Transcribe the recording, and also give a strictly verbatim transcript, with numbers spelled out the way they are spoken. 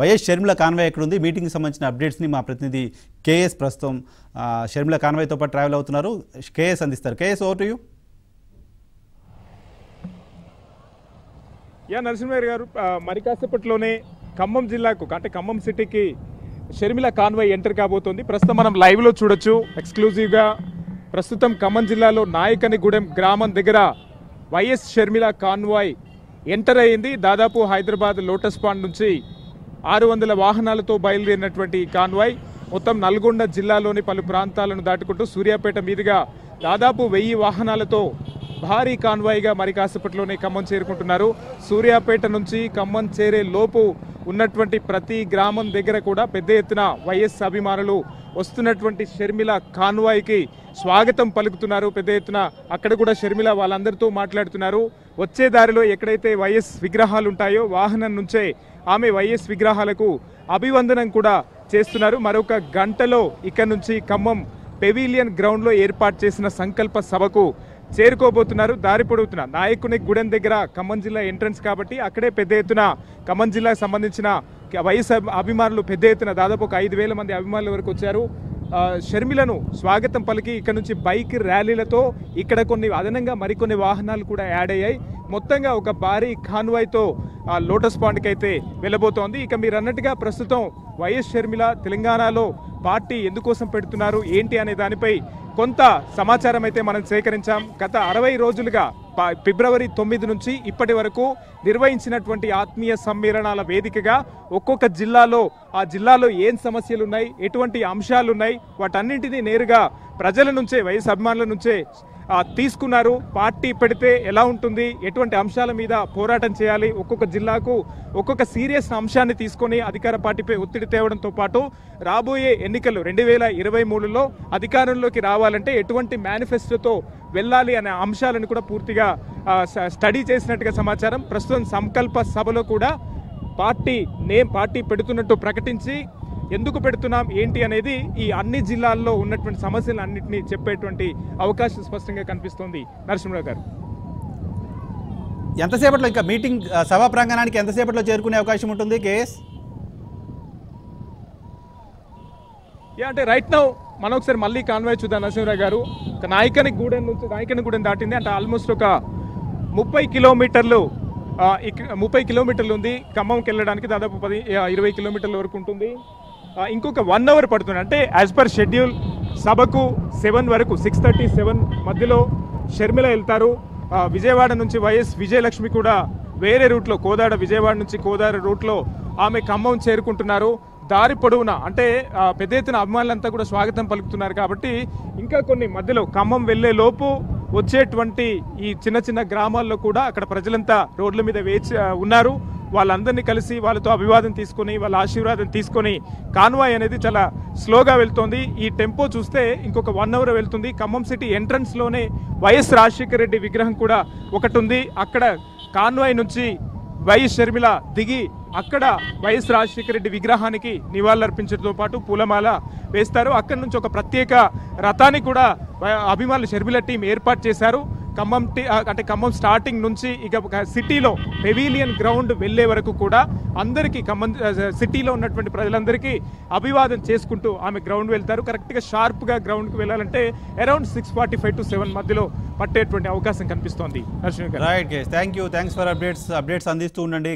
YS Sharmila convoy ఎక్కడ ఉంది meeting సంబంధించిన అప్డేట్స్ ని మా ప్రతినిధి కేఎస్ ప్రస్తుతం షర్మిల కాన్వాయ్ తో పాటు ట్రావెల్ అవుతున్నారు. కేఎస్ అందిస్తారు. KS over to you. Yeah Narasimhaiah garu, మరి కాసేపట్లోనే ఖమ్మం జిల్లాకు అంటే ఖమ్మం సిటీకి షర్మిల కాన్వాయ్ ఎంటర్ కాబోతోంది. ప్రస్తుతం మనం లైవ్ లో చూడొచ్చు ఎక్స్క్లూజివ్ గా. ప్రస్తుతం ఖమ్మం జిల్లాలో నాయకనిగూడెం గ్రామం దగ్గర వైఎస్ షర్మిల కాన్వాయ్ ఎంటర్ అయింది. దాదాపు హైదరాబాద్ లోటస్ పాండ్ నుంచి ఆరు వందల వాహనాలతో బయలుదేరినటువంటి ఈ కాన్వాయ్ మొత్తం నల్గొండ జిల్లాలోని పలు ప్రాంతాలను దాటుకుంటూ సూర్యాపేట మీదుగా దాదాపు వెయ్యి వాహనాలతో భారీ కాన్వాయ్గా మరి కాసేపట్లోనే ఖమ్మం చేరుకుంటున్నారు. సూర్యాపేట నుంచి ఖమ్మం చేరే లోపు ఉన్నటువంటి ప్రతి గ్రామం దగ్గర కూడా పెద్ద ఎత్తున వైఎస్ అభిమానులు వస్తున్నటువంటి షర్మిల కాన్వాయ్కి స్వాగతం పలుకుతున్నారు. పెద్ద ఎత్తున అక్కడ కూడా షర్మిల వాళ్ళందరితో మాట్లాడుతున్నారు. వచ్చే దారిలో ఎక్కడైతే వైఎస్ విగ్రహాలు ఉంటాయో వాహనం నుంచే ఆమె వైఎస్ విగ్రహాలకు అభివందనం కూడా చేస్తున్నారు. మరొక గంటలో ఇక్కడ నుంచి ఖమ్మం పెవిలియన్ గ్రౌండ్లో ఏర్పాటు చేసిన సంకల్ప సభకు చేరుకోబోతున్నారు. దారి పొడుగుతున్న నాయకునిగూడెం దగ్గర ఖమ్మం జిల్లా ఎంట్రన్స్ కాబట్టి అక్కడే పెద్ద ఎత్తున ఖమ్మం జిల్లాకు సంబంధించిన వైఎస్ అభిమానులు పెద్ద ఎత్తున దాదాపు ఒక ఐదు వేల మంది అభిమానుల వరకు వచ్చారు. షర్మిలను స్వాగతం పలికి ఇక్కడ నుంచి బైక్ ర్యాలీలతో ఇక్కడ కొన్ని అదనంగా మరికొన్ని వాహనాలు కూడా యాడ్ అయ్యాయి. మొత్తంగా ఒక భారీ కాన్వాయ్తో లోటస్ పాండ్కి అయితే వెళ్ళబోతోంది. ఇక మీరు అన్నట్టుగా ప్రస్తుతం వైఎస్ షర్మిల తెలంగాణలో పార్టీ ఎందుకోసం పెడుతున్నారు ఏంటి అనే దానిపై కొంత సమాచారం అయితే మనం సేకరించాం. గత అరవై రోజులుగా ఫిబ్రవరి తొమ్మిది నుంచి ఇప్పటి వరకు నిర్వహించినటువంటి ఆత్మీయ సమ్మేళనాల వేదికగా ఒక్కొక్క జిల్లాలో ఆ జిల్లాలో ఏం సమస్యలున్నాయి, ఎటువంటి అంశాలున్నాయి, వాటన్నింటినీ నేరుగా ప్రజల నుంచే వైఎస్ అభిమానుల నుంచే తీసుకున్నారు. పార్టీ పెడితే ఎలా ఉంటుంది, ఎటువంటి అంశాల మీద పోరాటం చేయాలి, ఒక్కొక్క జిల్లాకు ఒక్కొక్క సీరియస్ అంశాన్ని తీసుకొని అధికార పార్టీపై ఒత్తిడి తేవడంతో పాటు రాబోయే ఎన్నికలు రెండు వేల ఇరవై మూడులో అధికారంలోకి రావాలంటే ఎటువంటి మేనిఫెస్టోతో వెళ్ళాలి అనే అంశాలను కూడా పూర్తిగా స్టడీ చేసినట్టుగా సమాచారం. ప్రస్తుతం సంకల్ప సభలో కూడా పార్టీ నేమ్ పార్టీ పెడుతున్నట్టు ప్రకటించి ఎందుకు పెడుతున్నాం ఏంటి అనేది ఈ అన్ని జిల్లాల్లో ఉన్నటువంటి సమస్యలు అన్నింటినీ చెప్పేటువంటి అవకాశం స్పష్టంగా కనిపిస్తోంది. నరసింహరావు గారు, ఎంతసేపట్లో ఇంకా మీటింగ్ సభా ప్రాంగణానికి ఎంతసేపట్లో చేరుకునే అవకాశం ఉంటుంది కేఎస్? అంటే రైట్ నౌ మనం ఒకసారి మళ్ళీ కాన్వాయ్ చూద్దాం నరసింహరావు గారు. నాయకనిగూడెం నుంచి నాయకనిగూడెం దాటింది అంటే ఆల్మోస్ట్ ఒక ముప్పై కిలోమీటర్లు ముప్పై కిలోమీటర్లు ఉంది. ఖమ్మంకి వెళ్ళడానికి దాదాపు పది ఇరవై కిలోమీటర్ల వరకు ఉంటుంది. ఇంకొక వన్ అవర్ పడుతుంది. అంటే యాజ్ పర్ షెడ్యూల్ సభకు సెవెన్ వరకు సిక్స్ థర్టీ సెవెన్ మధ్యలో షర్మిల వెళ్తారు. విజయవాడ నుంచి వైఎస్ విజయలక్ష్మి కూడా వేరే రూట్లో కోదాడ విజయవాడ నుంచి కోదాడ రూట్లో ఆమె ఖమ్మం చేరుకుంటున్నారు. దారి పొడవునా అంటే పెద్ద ఎత్తున అభిమానులంతా కూడా స్వాగతం పలుకుతున్నారు కాబట్టి ఇంకా కొన్ని మధ్యలో ఖమ్మం వెళ్ళే లోపు వచ్చేటువంటి ఈ చిన్న చిన్న గ్రామాల్లో కూడా అక్కడ ప్రజలంతా రోడ్ల మీద వేచి ఉన్నారు. వాళ్ళందరినీ కలిసి వాళ్ళతో అభివాదం తీసుకొని వాళ్ళ ఆశీర్వాదం తీసుకొని కాన్వాయ్ అనేది చాలా స్లోగా వెళ్తోంది. ఈ టెంపో చూస్తే ఇంకొక వన్ అవర్ వెళ్తుంది. ఖమ్మం సిటీ ఎంట్రన్స్లోనే వైఎస్ రాజశేఖర రెడ్డి విగ్రహం కూడా ఒకటి ఉంది. అక్కడ కాన్వాయ్ నుంచి వైఎస్ షర్మిల దిగి అక్కడ వైఎస్ రాజశేఖర రెడ్డి విగ్రహానికి నివాళులర్పించడంతో పాటు పూలమాల వేస్తారు. అక్కడి నుంచి ఒక ప్రత్యేక రథాన్ని కూడా అభిమానులు షర్మిల టీం ఏర్పాటు చేశారు. ఖమ్మం టీ అంటే ఖమ్మం స్టార్టింగ్ నుంచి ఇక సిటీలో పెవిలియన్ గ్రౌండ్ వెళ్ళే వరకు కూడా అందరికీ ఖమ్మం సిటీలో ఉన్నటువంటి ప్రజలందరికీ అభివాదం చేసుకుంటూ ఆమె గ్రౌండ్ వెళ్తారు. కరెక్ట్గా షార్ప్గా గ్రౌండ్కి వెళ్ళాలంటే around six forty five to seven మధ్యలో పట్టేటువంటి అవకాశం కనిపిస్తోంది. Right guys, thank you. Thanks for updates. Updates అందిస్తూ ఉండండి.